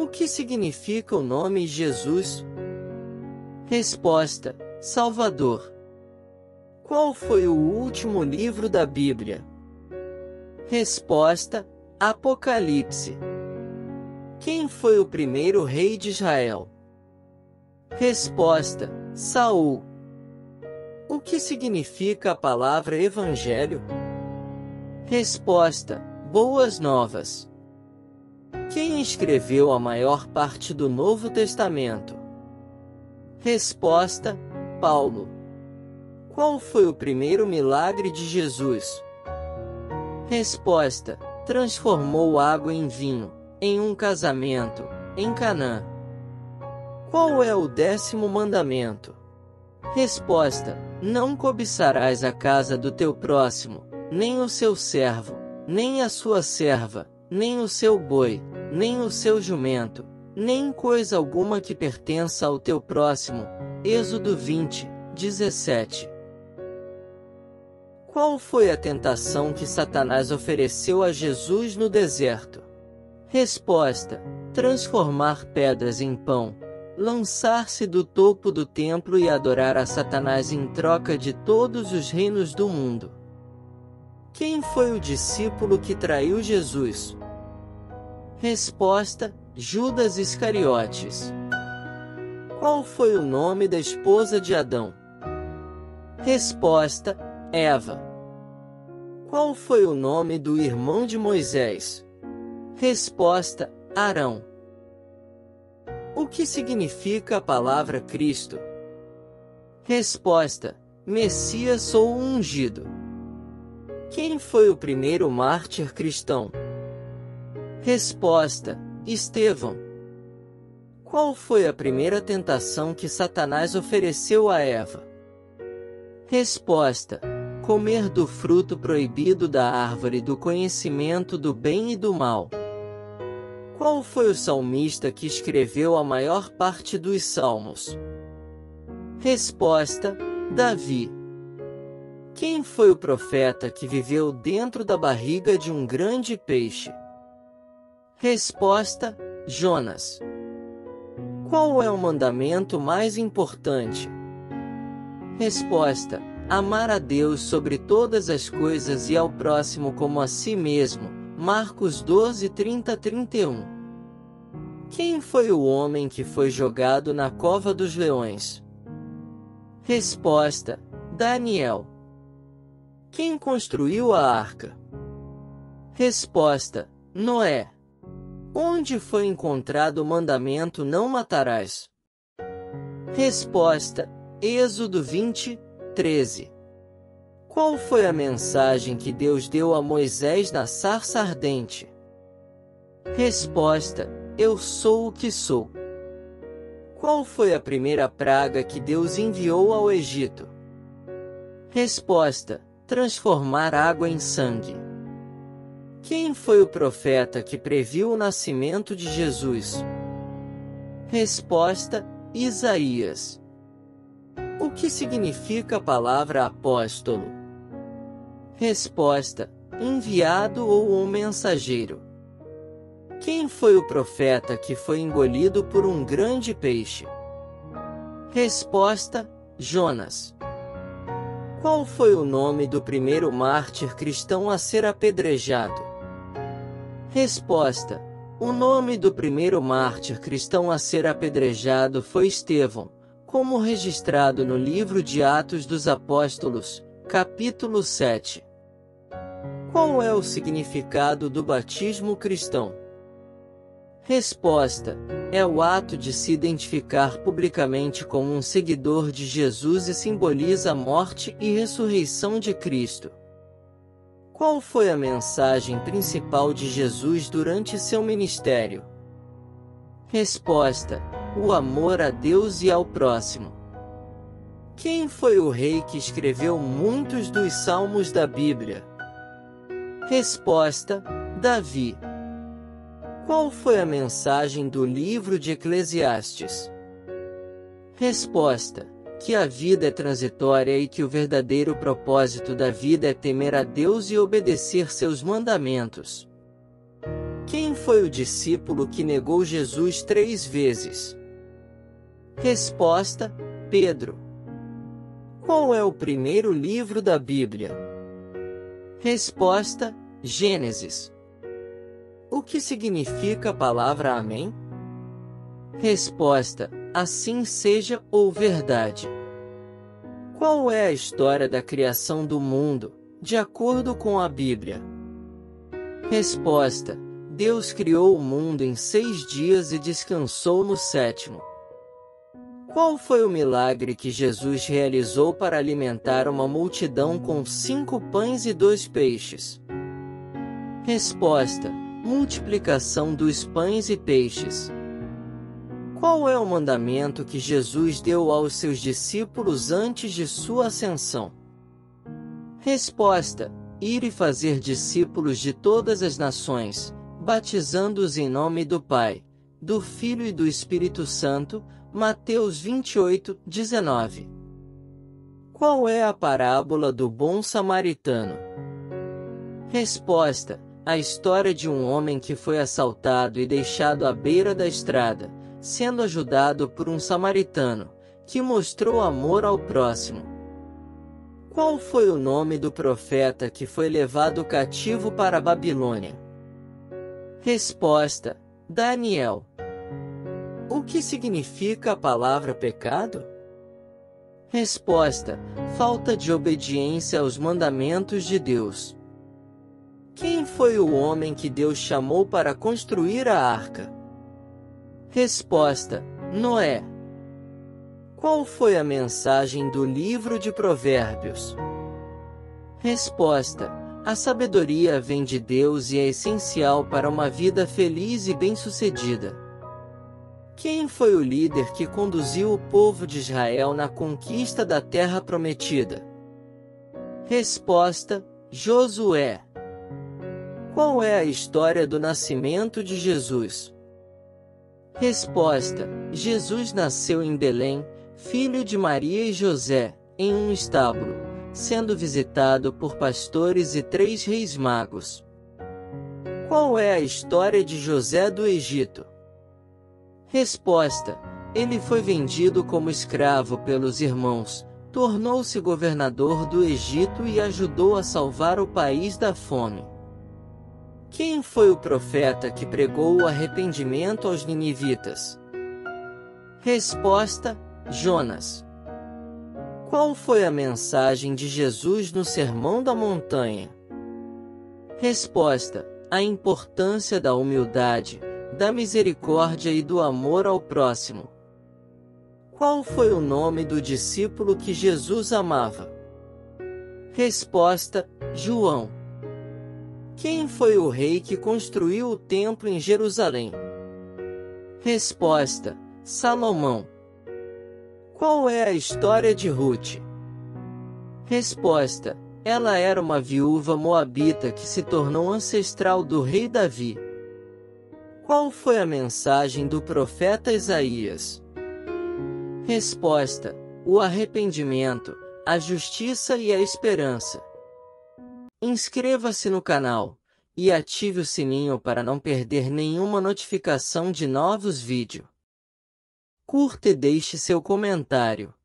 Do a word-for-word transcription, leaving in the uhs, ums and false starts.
O que significa o nome Jesus? Resposta: Salvador. Qual foi o último livro da Bíblia? Resposta: Apocalipse. Quem foi o primeiro rei de Israel? Resposta: Saul. O que significa a palavra evangelho? Resposta: Boas Novas. Quem escreveu a maior parte do Novo Testamento? Resposta: Paulo. Qual foi o primeiro milagre de Jesus? Resposta: transformou água em vinho, em um casamento, em Caná. Qual é o décimo mandamento? Resposta: não cobiçarás a casa do teu próximo, nem o seu servo, nem a sua serva, nem o seu boi, nem o seu jumento, nem coisa alguma que pertença ao teu próximo. Êxodo vinte, dezessete. Qual foi a tentação que Satanás ofereceu a Jesus no deserto? Resposta: transformar pedras em pão, lançar-se do topo do templo e adorar a Satanás em troca de todos os reinos do mundo. Quem foi o discípulo que traiu Jesus? Resposta: Judas Iscariotes. Qual foi o nome da esposa de Adão? Resposta: Eva. Qual foi o nome do irmão de Moisés? Resposta: Arão. O que significa a palavra Cristo? Resposta: Messias ou ungido. Quem foi o primeiro mártir cristão? Resposta: Estêvão. Qual foi a primeira tentação que Satanás ofereceu a Eva? Resposta: comer do fruto proibido da árvore do conhecimento do bem e do mal. Qual foi o salmista que escreveu a maior parte dos Salmos? Resposta: Davi. Quem foi o profeta que viveu dentro da barriga de um grande peixe? Resposta: Jonas. Qual é o mandamento mais importante? Resposta: amar a Deus sobre todas as coisas e ao próximo como a si mesmo. Marcos doze, trinta a trinta e um. Quem foi o homem que foi jogado na cova dos leões? Resposta: Daniel. Quem construiu a arca? Resposta: Noé. Onde foi encontrado o mandamento não matarás? Resposta: Êxodo vinte, treze. Qual foi a mensagem que Deus deu a Moisés na sarça ardente? Resposta: Eu sou o que sou. Qual foi a primeira praga que Deus enviou ao Egito? Resposta: transformar água em sangue. Quem foi o profeta que previu o nascimento de Jesus? Resposta: Isaías. O que significa a palavra apóstolo? Resposta: enviado ou um mensageiro. Quem foi o profeta que foi engolido por um grande peixe? Resposta: Jonas. Qual foi o nome do primeiro mártir cristão a ser apedrejado? Resposta: o nome do primeiro mártir cristão a ser apedrejado foi Estêvão, como registrado no livro de Atos dos Apóstolos, capítulo sete. Qual é o significado do batismo cristão? Resposta: é o ato de se identificar publicamente como um seguidor de Jesus e simboliza a morte e ressurreição de Cristo. Qual foi a mensagem principal de Jesus durante seu ministério? Resposta: o amor a Deus e ao próximo. Quem foi o rei que escreveu muitos dos salmos da Bíblia? Resposta: Davi. Qual foi a mensagem do livro de Eclesiastes? Resposta: que a vida é transitória e que o verdadeiro propósito da vida é temer a Deus e obedecer seus mandamentos. Quem foi o discípulo que negou Jesus três vezes? Resposta: Pedro. Qual é o primeiro livro da Bíblia? Resposta: Gênesis. O que significa a palavra amém? Resposta: assim seja ou verdade. Qual é a história da criação do mundo, de acordo com a Bíblia? Resposta: Deus criou o mundo em seis dias e descansou no sétimo. Qual foi o milagre que Jesus realizou para alimentar uma multidão com cinco pães e dois peixes? Resposta: multiplicação dos pães e peixes. Qual é o mandamento que Jesus deu aos seus discípulos antes de sua ascensão? Resposta: ir e fazer discípulos de todas as nações, batizando-os em nome do Pai, do Filho e do Espírito Santo. Mateus vinte e oito, dezenove. Qual é a parábola do bom samaritano? Resposta: a história de um homem que foi assaltado e deixado à beira da estrada, sendo ajudado por um samaritano, que mostrou amor ao próximo. Qual foi o nome do profeta que foi levado cativo para a Babilônia? Resposta: Daniel. O que significa a palavra pecado? Resposta: falta de obediência aos mandamentos de Deus. Quem foi o homem que Deus chamou para construir a arca? Resposta: Noé. Qual foi a mensagem do livro de Provérbios? Resposta: a sabedoria vem de Deus e é essencial para uma vida feliz e bem-sucedida. Quem foi o líder que conduziu o povo de Israel na conquista da Terra Prometida? Resposta: Josué. Qual é a história do nascimento de Jesus? Resposta: Jesus nasceu em Belém, filho de Maria e José, em um estábulo, sendo visitado por pastores e três reis magos. Qual é a história de José do Egito? Resposta: ele foi vendido como escravo pelos irmãos, tornou-se governador do Egito e ajudou a salvar o país da fome. Quem foi o profeta que pregou o arrependimento aos ninivitas? Resposta: Jonas. Qual foi a mensagem de Jesus no Sermão da Montanha? Resposta: a importância da humildade, da misericórdia e do amor ao próximo. Qual foi o nome do discípulo que Jesus amava? Resposta: João. Quem foi o rei que construiu o templo em Jerusalém? Resposta: Salomão. Qual é a história de Ruth? Resposta: ela era uma viúva moabita que se tornou ancestral do rei Davi. Qual foi a mensagem do profeta Isaías? Resposta: o arrependimento, a justiça e a esperança. Inscreva-se no canal e ative o sininho para não perder nenhuma notificação de novos vídeos. Curta e deixe seu comentário.